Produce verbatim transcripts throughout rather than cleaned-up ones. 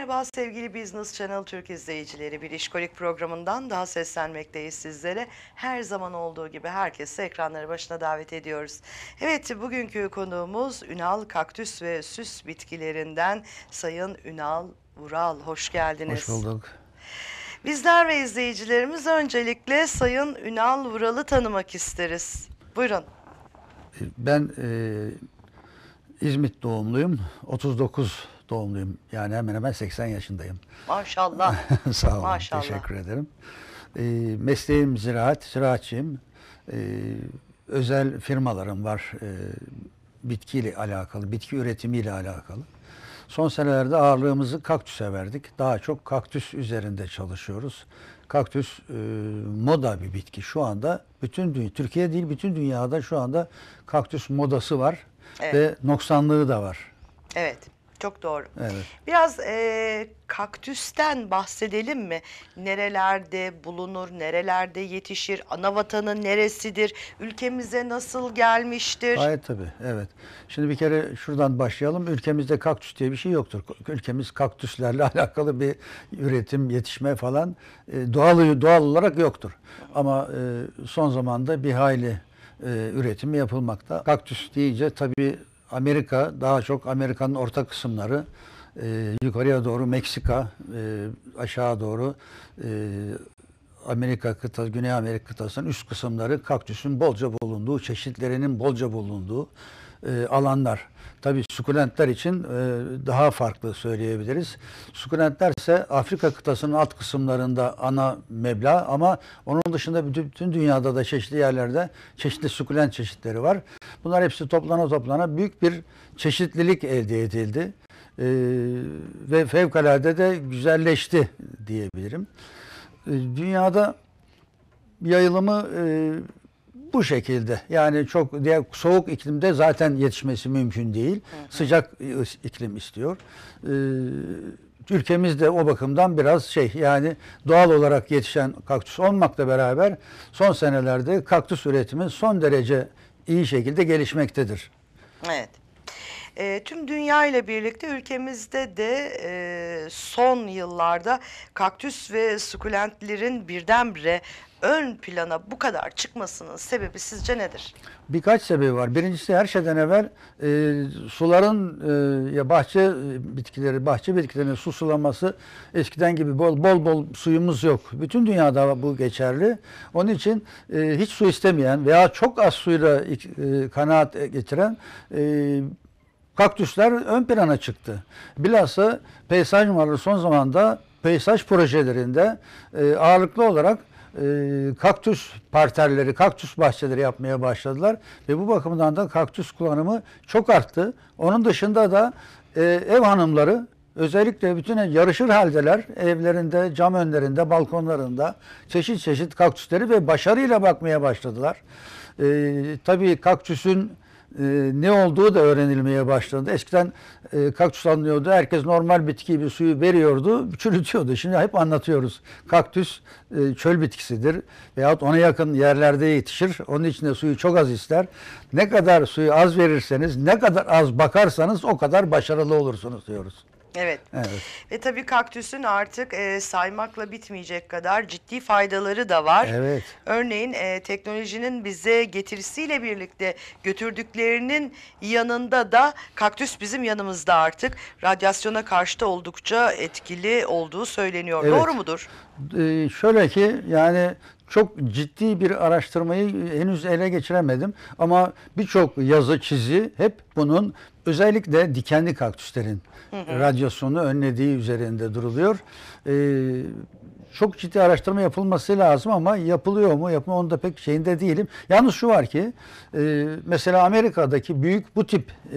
Merhaba sevgili Business Channel Türk izleyicileri, bir İşkolik programından daha seslenmekteyiz sizlere. Her zaman olduğu gibi herkesi ekranları başına davet ediyoruz. Evet, bugünkü konuğumuz Ünal, kaktüs ve süs bitkilerinden Sayın Ünal Vural. Hoş geldiniz. Hoş bulduk. Bizler ve izleyicilerimiz öncelikle Sayın Ünal Vural'ı tanımak isteriz. Buyurun. Ben e, İzmit doğumluyum. otuz dokuz doğumluyum. Yani hemen hemen seksen yaşındayım. Maşallah. Sağ olun. Maşallah. Teşekkür ederim. E, mesleğim ziraat, ziraatçıyım. E, özel firmalarım var. E, bitkiyle alakalı, bitki üretimiyle alakalı. Son senelerde ağırlığımızı kaktüse verdik. Daha çok kaktüs üzerinde çalışıyoruz. Kaktüs e, moda bir bitki. Şu anda bütün dünya, Türkiye değil bütün dünyada şu anda kaktüs modası var. Evet. Ve noksanlığı da var. Evet, çok doğru. Evet. Biraz e, kaktüsten bahsedelim mi? Nerelerde bulunur, nerelerde yetişir, ana vatanı neresidir, ülkemize nasıl gelmiştir? Gayet tabii, evet. Şimdi bir kere şuradan başlayalım. Ülkemizde kaktüs diye bir şey yoktur. Ülkemiz kaktüslerle alakalı bir üretim, yetişme falan e, doğal, doğal olarak yoktur. Ama e, son zamanda bir hayli e, üretimi yapılmakta. Kaktüs deyince tabii Amerika, daha çok Amerika'nın orta kısımları, e, yukarıya doğru Meksika, e, aşağı doğru e, Amerika kıtası, Güney Amerika kıtasının üst kısımları kaktüsün bolca bulunduğu, çeşitlerinin bolca bulunduğu e, alanlar. Tabii sukulentler için e, daha farklı söyleyebiliriz. Sukulentler ise Afrika kıtasının alt kısımlarında ana meblağ, ama onun dışında bütün dünyada da çeşitli yerlerde çeşitli sukulent çeşitleri var. Bunlar hepsi toplana toplana büyük bir çeşitlilik elde edildi e, ve fevkalade de güzelleşti diyebilirim. E, dünyada yayılımı e, bu şekilde, yani çok diğer soğuk iklimde zaten yetişmesi mümkün değil. Hı hı. Sıcak iklim istiyor. Ee, ülkemiz de o bakımdan biraz şey, yani doğal olarak yetişen kaktüs olmakla beraber son senelerde kaktüs üretimi son derece iyi şekilde gelişmektedir. Evet. E, tüm dünya ile birlikte ülkemizde de e, son yıllarda kaktüs ve sukulentlerin birdenbire ön plana bu kadar çıkmasının sebebi sizce nedir? Birkaç sebebi var. Birincisi, her şeyden evvel e, suların e, ya bahçe bitkileri, bahçe bitkilerinin su sulaması, eskiden gibi bol bol bol suyumuz yok. Bütün dünyada bu geçerli. Onun için e, hiç su istemeyen veya çok az suyla e, kanaat getiren e, kaktüsler ön plana çıktı. Bilhassa peysaj varlığı son zamanda peysaj projelerinde e, ağırlıklı olarak e, kaktüs parterleri, kaktüs bahçeleri yapmaya başladılar. Ve bu bakımdan da kaktüs kullanımı çok arttı. Onun dışında da e, ev hanımları özellikle bütün yarışır haldeler, evlerinde, cam önlerinde, balkonlarında çeşit çeşit kaktüsleri ve başarıyla bakmaya başladılar. E, tabii kaktüsün Ee, ne olduğu da öğrenilmeye başlandı. Eskiden e, kaktüs anlıyordu. Herkes normal bitki gibi suyu veriyordu, çürütüyordu. Şimdi hep anlatıyoruz. Kaktüs e, çöl bitkisidir veyahut ona yakın yerlerde yetişir. Onun için de suyu çok az ister. Ne kadar suyu az verirseniz, ne kadar az bakarsanız o kadar başarılı olursunuz diyoruz. Evet. Evet. Ve tabii kaktüsün artık e, saymakla bitmeyecek kadar ciddi faydaları da var. Evet. Örneğin e, teknolojinin bize getirisiyle birlikte götürdüklerinin yanında da kaktüs bizim yanımızda artık. Radyasyona karşı da oldukça etkili olduğu söyleniyor. Evet. Doğru mudur? Ee, şöyle ki, yani çok ciddi bir araştırmayı henüz ele geçiremedim ama birçok yazı, çizi hep bunun, özellikle dikenli kaktüslerin hı hı. radyasyonu önlediği üzerinde duruluyor. Ee, çok ciddi araştırma yapılması lazım ama yapılıyor mu? Yapma onu da pek şeyinde değilim. Yalnız şu var ki e, mesela Amerika'daki büyük bu tip e,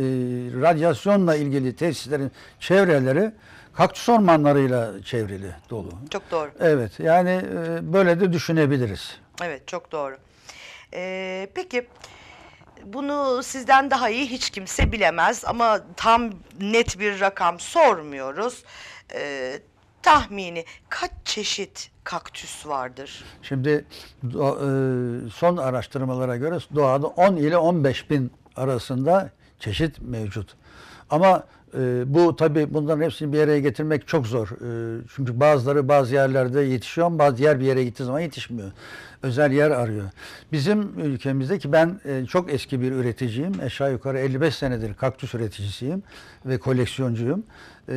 radyasyonla ilgili tesislerin çevreleri kaktüs ormanlarıyla çevrili, dolu. Çok doğru. Evet, yani e, böyle de düşünebiliriz. Evet, çok doğru. Ee, peki, bunu sizden daha iyi hiç kimse bilemez ama tam net bir rakam sormuyoruz. Ee, tahmini kaç çeşit kaktüs vardır? Şimdi son araştırmalara göre doğada on ile on beş bin arasında çeşit mevcut. Ama e, bu tabii bunların hepsini bir araya getirmek çok zor. E, çünkü bazıları bazı yerlerde yetişiyor ama bazı yer bir yere gittiği zaman yetişmiyor. Özel yer arıyor. Bizim ülkemizde ki ben e, çok eski bir üreticiyim. Aşağı yukarı elli beş senedir kaktüs üreticisiyim ve koleksiyoncuyum. E,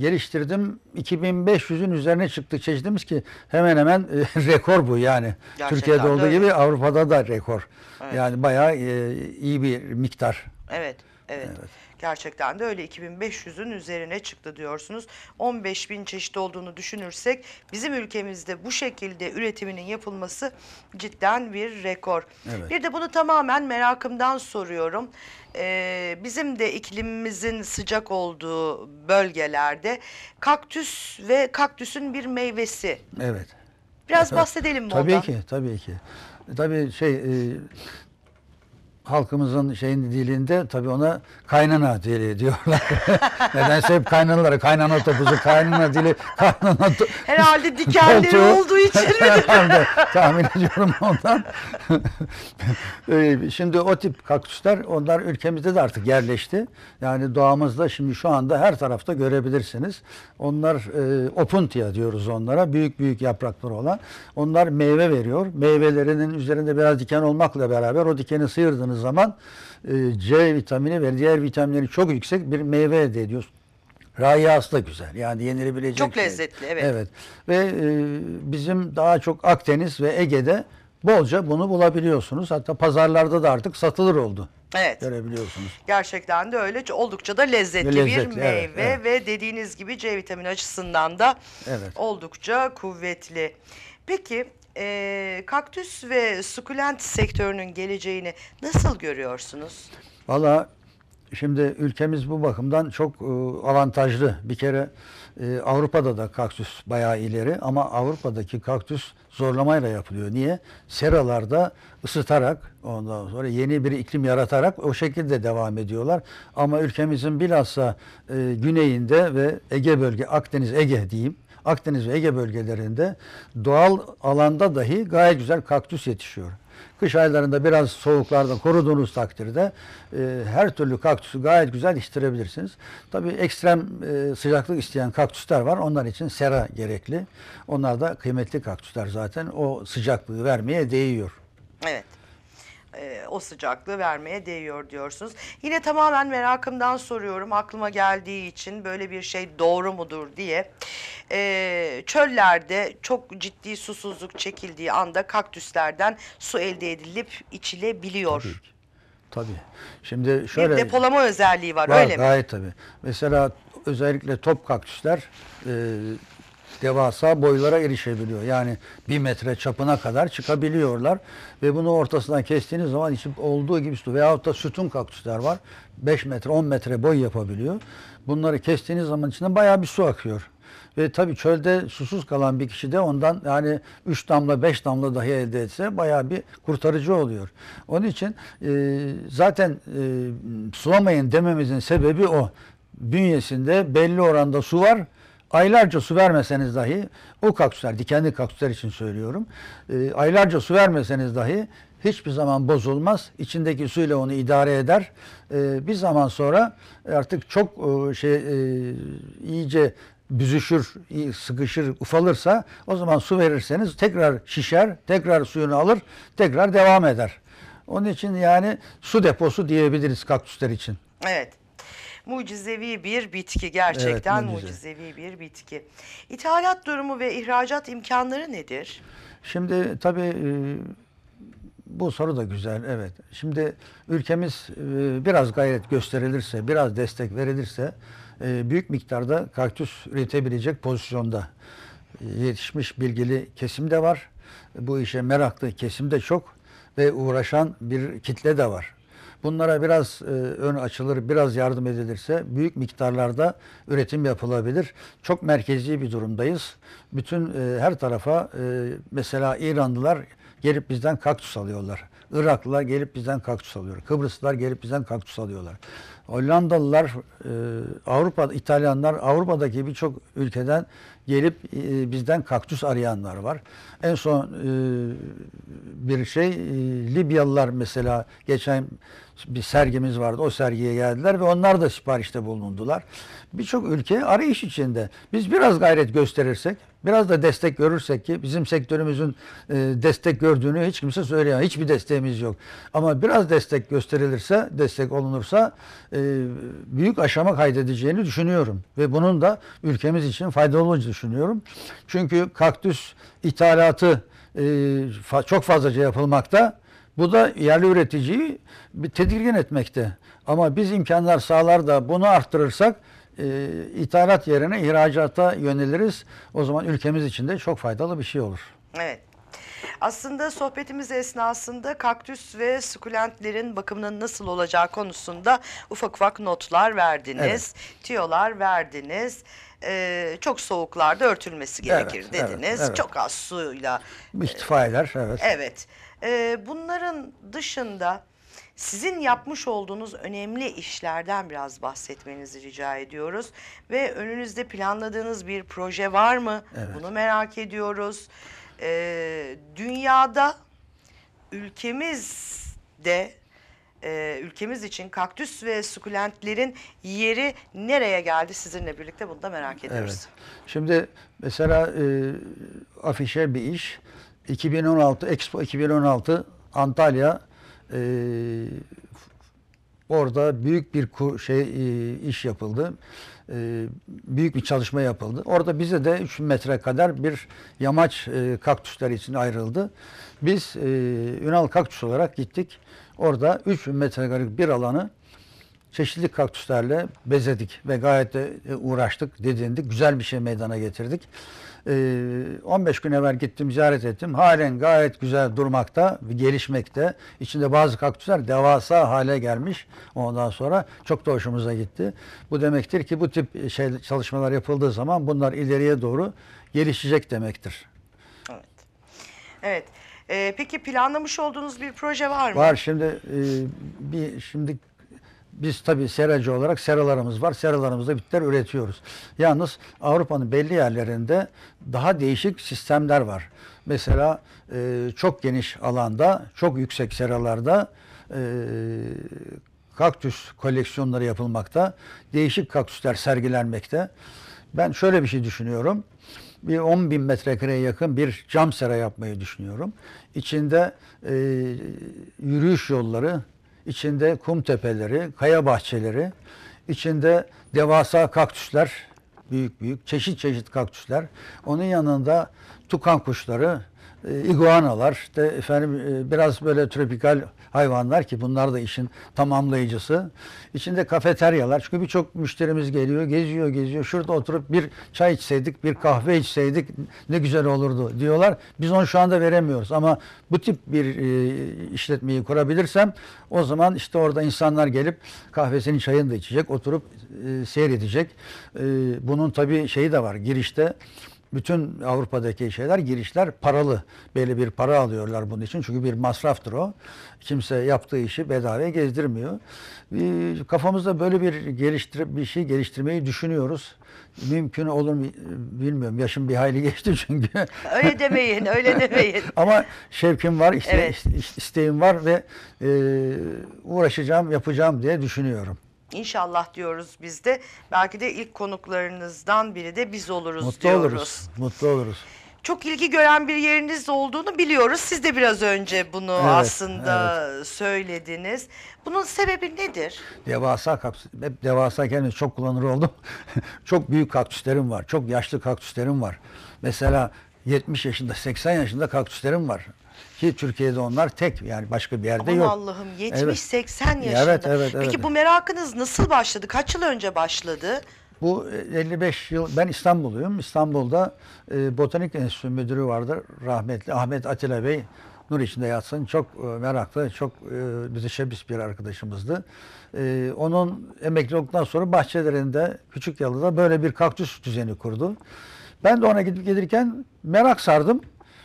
geliştirdim. iki bin beş yüz'ün üzerine çıktı çeşitimiz ki hemen hemen e, rekor bu yani. Gerçekten Türkiye'de olduğu gibi Avrupa'da da rekor. Evet. Yani bayağı e, iyi bir miktar. Evet. Evet, evet, gerçekten de öyle. iki bin beş yüz'ün üzerine çıktı diyorsunuz. on beş bin çeşit olduğunu düşünürsek bizim ülkemizde bu şekilde üretiminin yapılması cidden bir rekor. Evet. Bir de bunu tamamen merakımdan soruyorum. Ee, bizim de iklimimizin sıcak olduğu bölgelerde kaktüs ve kaktüsün bir meyvesi. Evet. Biraz bahsedelim mi tabii ondan? Tabii ki, tabii ki. Tabii şey... E... halkımızın şeyin dilinde tabii ona kaynana dili diyorlar. Nedense hep kaynanalara, kaynana topuzu, kaynana dili, kaynana herhalde dikenleri koltuğu olduğu için mi? Tahmin ediyorum ondan. Şimdi o tip kaktüsler, onlar ülkemizde de artık yerleşti. Yani doğamızda şimdi şu anda her tarafta görebilirsiniz. Onlar e, opuntia diyoruz onlara. Büyük büyük yaprakları olan. Onlar meyve veriyor. Meyvelerinin üzerinde biraz diken olmakla beraber o dikeni sıyırdınız zaman C vitamini ve diğer vitaminleri çok yüksek bir meyve elde ediyoruz. Rayası da güzel. Yani yenilebilecek. Çok şey. Lezzetli. Evet. Evet. Ve bizim daha çok Akdeniz ve Ege'de bolca bunu bulabiliyorsunuz. Hatta pazarlarda da artık satılır oldu. Evet. Görebiliyorsunuz. Gerçekten de öyle. Oldukça da lezzetli, lezzetli bir meyve. Evet, evet. Ve dediğiniz gibi C vitamini açısından da evet, oldukça kuvvetli. Peki E, kaktüs ve sukulent sektörünün geleceğini nasıl görüyorsunuz? Valla şimdi ülkemiz bu bakımdan çok e, avantajlı. Bir kere e, Avrupa'da da kaktüs bayağı ileri ama Avrupa'daki kaktüs zorlamayla yapılıyor. Niye? Seralarda ısıtarak, ondan sonra yeni bir iklim yaratarak o şekilde devam ediyorlar. Ama ülkemizin bilhassa e, güneyinde ve Ege bölge, Akdeniz Ege diyeyim, Akdeniz ve Ege bölgelerinde doğal alanda dahi gayet güzel kaktüs yetişiyor. Kış aylarında biraz soğuklardan koruduğunuz takdirde e, her türlü kaktüsü gayet güzel yetiştirebilirsiniz. Tabii ekstrem e, sıcaklık isteyen kaktüsler var. Onlar için sera gerekli. Onlar da kıymetli kaktüsler zaten. O sıcaklığı vermeye değiyor. Evet. O sıcaklığı vermeye değiyor diyorsunuz. Yine tamamen merakımdan soruyorum, aklıma geldiği için böyle bir şey doğru mudur diye. Ee, çöllerde çok ciddi susuzluk çekildiği anda kaktüslerden su elde edilip içilebiliyor. Tabii ki. Tabii. Şimdi şöyle, bir depolama özelliği var, var öyle mi? Gayet tabii. Mesela özellikle top kaktüsler e, devasa boylara erişebiliyor. Yani bir metre çapına kadar çıkabiliyorlar ve bunu ortasından kestiğiniz zaman içip olduğu gibi su veyahut da sütun kaktüsler var. beş metre, on metre boy yapabiliyor. Bunları kestiğiniz zaman içinden bayağı bir su akıyor. Ve tabii çölde susuz kalan bir kişi de ondan yani üç damla, beş damla dahi elde etse bayağı bir kurtarıcı oluyor. Onun için e, zaten e, sulamayın dememizin sebebi o. Bünyesinde belli oranda su var. Aylarca su vermeseniz dahi, o kaktüsler, dikenli kaktüsler için söylüyorum, e, aylarca su vermeseniz dahi hiçbir zaman bozulmaz. İçindeki suyla onu idare eder. E, bir zaman sonra artık çok e, şey e, iyice büzüşür, sıkışır, ufalırsa o zaman su verirseniz tekrar şişer, tekrar suyunu alır, tekrar devam eder. Onun için yani su deposu diyebiliriz kaktüsler için. Evet. Mucizevi bir bitki gerçekten, evet, mucize. mucizevi bir bitki. İthalat durumu ve ihracat imkanları nedir? Şimdi tabii bu soru da güzel, evet. Şimdi ülkemiz biraz gayret gösterilirse, biraz destek verilirse büyük miktarda kaktüs üretebilecek pozisyonda. Yetişmiş bilgili kesim de var, bu işe meraklı kesim de çok ve uğraşan bir kitle de var. Bunlara biraz e, ön açılır, biraz yardım edilirse büyük miktarlarda üretim yapılabilir. Çok merkezi bir durumdayız. Bütün e, her tarafa e, mesela İranlılar gelip bizden kaktüs alıyorlar. Iraklılar gelip bizden kaktüs alıyor. Kıbrıslılar gelip bizden kaktüs alıyorlar. Hollandalılar, e, Avrupa, İtalyanlar, Avrupa'daki birçok ülkeden gelip e, bizden kaktüs arayanlar var. En son e, bir şey e, Libyalılar mesela geçen bir sergimiz vardı. O sergiye geldiler ve onlar da siparişte bulundular. Birçok ülke arayış içinde. Biz biraz gayret gösterirsek, biraz da destek görürsek ki bizim sektörümüzün e, destek gördüğünü hiç kimse söyleyemez. Hiçbir desteğimiz yok. Ama biraz destek gösterilirse, destek olunursa e, büyük aşama kaydedeceğini düşünüyorum. Ve bunun da ülkemiz için faydalı olacağını düşünüyorum. Çünkü kaktüs ithalatı e, fa çok fazlaca yapılmakta. Bu da yerli üreticiyi tedirgin etmekte. Ama biz imkanlar sağlar da bunu arttırırsak e, ithalat yerine ihracata yöneliriz. O zaman ülkemiz için de çok faydalı bir şey olur. Evet. Aslında sohbetimiz esnasında kaktüs ve sukulentlerin bakımının nasıl olacağı konusunda ufak ufak notlar verdiniz, evet. tüyolar verdiniz. Ee, çok soğuklarda örtülmesi gerekir evet, dediniz. Evet, evet. Çok az suyla İktifa eder. Evet. Evet. Bunların dışında sizin yapmış olduğunuz önemli işlerden biraz bahsetmenizi rica ediyoruz. Ve önünüzde planladığınız bir proje var mı? Evet. Bunu merak ediyoruz. Ee, dünyada, ülkemizde, e, ülkemiz için kaktüs ve sukulentlerin yeri nereye geldi sizinle birlikte bunu da merak ediyoruz. Evet. Şimdi mesela e, afişe bir iş. iki bin on altı Expo iki bin on altı Antalya e, orada büyük bir kur, şey e, iş yapıldı. E, büyük bir çalışma yapıldı. Orada bize de üç metre kadar bir yamaç e, kaktüsleri için ayrıldı. Biz e, Ünal Kaktüs olarak gittik. Orada üç metrekarelik bir alanı çeşitli kaktüslerle bezedik ve gayet de uğraştık, didindik. Güzel bir şey meydana getirdik. on beş gün evvel gittim, ziyaret ettim. Halen gayet güzel durmakta, gelişmekte. İçinde bazı kaktüsler devasa hale gelmiş. Ondan sonra çok da hoşumuza gitti. Bu demektir ki bu tip şey, çalışmalar yapıldığı zaman bunlar ileriye doğru gelişecek demektir. Evet. Evet. Ee, peki planlamış olduğunuz bir proje var mı? Var. Şimdi e, bir şimdi biz tabii seracı olarak seralarımız var. Seralarımızda bitkiler üretiyoruz. Yalnız Avrupa'nın belli yerlerinde daha değişik sistemler var. Mesela e, çok geniş alanda, çok yüksek seralarda e, kaktüs koleksiyonları yapılmakta. Değişik kaktüsler sergilenmekte. Ben şöyle bir şey düşünüyorum. Bir on bin metrekareye yakın bir cam sera yapmayı düşünüyorum. İçinde e, yürüyüş yolları, İçinde kum tepeleri, kaya bahçeleri, içinde devasa kaktüsler, büyük büyük, çeşit çeşit kaktüsler. Onun yanında tukan kuşları, iguanalar, de efendim biraz böyle tropikal hayvanlar ki bunlar da işin tamamlayıcısı. İçinde kafeteryalar. Çünkü birçok müşterimiz geliyor, geziyor, geziyor. Şurada oturup bir çay içseydik, bir kahve içseydik ne güzel olurdu diyorlar. Biz onu şu anda veremiyoruz ama bu tip bir e, işletmeyi kurabilirsem o zaman işte orada insanlar gelip kahvesini, çayını da içecek, oturup e, seyredecek. E, bunun tabii şeyi de var girişte. Bütün Avrupa'daki şeyler, girişler paralı. Belli bir para alıyorlar bunun için. Çünkü bir masraftır o. Kimse yaptığı işi bedavaya gezdirmiyor. Ee, kafamızda böyle bir geliştir bir şey geliştirmeyi düşünüyoruz. Mümkün olur mu bilmiyorum. Yaşım bir hayli geçti çünkü. Öyle demeyin, öyle demeyin. Ama şevkim var, iste evet. isteğim var ve e, uğraşacağım, yapacağım diye düşünüyorum. İnşallah diyoruz biz de. Belki de ilk konuklarınızdan biri de biz oluruz mutlu diyoruz. Oluruz, mutlu oluruz. Çok ilgi gören bir yeriniz olduğunu biliyoruz. Siz de biraz önce bunu evet, aslında evet. söylediniz. Bunun sebebi nedir? Devasa kaktüs. Hep devasa kelimesi çok kullanır oldum. Çok büyük kaktüslerim var. Çok yaşlı kaktüslerim var. Mesela yetmiş yaşında, seksen yaşında kaktüslerim var. Ki Türkiye'de onlar tek yani başka bir yerde Aman yok. Allah'ım yetmiş seksen evet. yaşında. Evet, evet, Peki evet. bu merakınız nasıl başladı? Kaç yıl önce başladı? Bu elli beş yıl ben İstanbulluyum. İstanbul'da e, Botanik Enstitüsü müdürü vardı rahmetli Ahmet Atilla Bey. Nur içinde yatsın. Çok e, meraklı, çok e, müteşebbis bir arkadaşımızdı. E, onun emekli olduktan sonra bahçelerinde Küçükyalı'da böyle bir kaktüs düzeni kurdu. Ben de ona gidip gelirken merak sardım.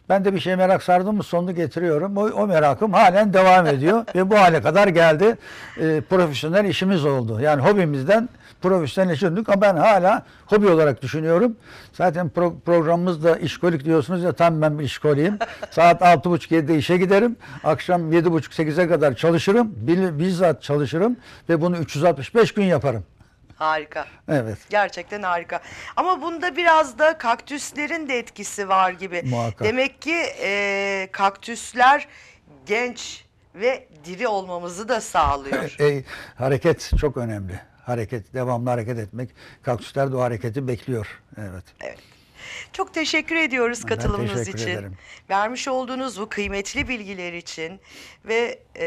Ben de bir şey merak sardım mı sonunu getiriyorum. O, o merakım halen devam ediyor. Ve bu hale kadar geldi. E, profesyonel işimiz oldu. Yani hobimizden profesyonel işe döndük. Ama ben hala hobi olarak düşünüyorum. Zaten pro programımızda işkolik diyorsunuz ya, tam ben bir işkoliyim. Saat altı buçuk yedi'de işe giderim. Akşam yedi buçuk sekize'e kadar çalışırım. Bizzat çalışırım. Ve bunu üç yüz altmış beş gün yaparım. Harika. Evet. Gerçekten harika. Ama bunda biraz da kaktüslerin de etkisi var gibi. Muhakkak. Demek ki e, kaktüsler genç ve diri olmamızı da sağlıyor. e, hareket çok önemli. Hareket, devamlı hareket etmek. Kaktüsler de o hareketi bekliyor. Evet. Evet. Çok teşekkür ediyoruz katılımınız ben teşekkür için. Ederim. Vermiş olduğunuz bu kıymetli bilgiler için ve e,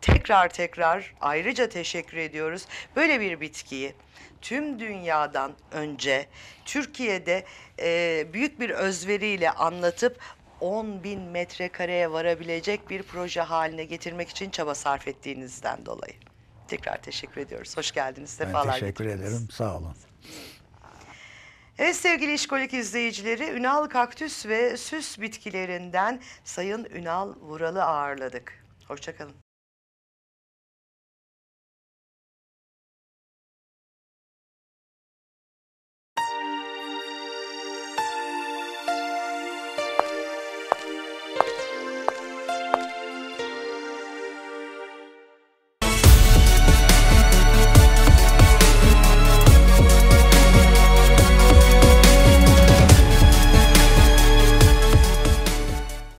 tekrar tekrar ayrıca teşekkür ediyoruz. Böyle bir bitkiyi tüm dünyadan önce Türkiye'de e, büyük bir özveriyle anlatıp on bin metrekareye varabilecek bir proje haline getirmek için çaba sarf ettiğinizden dolayı. Tekrar teşekkür ediyoruz. Hoş geldiniz. Sefalar ben teşekkür getirdiniz. Ederim. Sağ olun. Evet sevgili İşkolik izleyicileri, Ünal kaktüs ve süs bitkilerinden Sayın Ünal Vural'ı ağırladık. Hoşçakalın.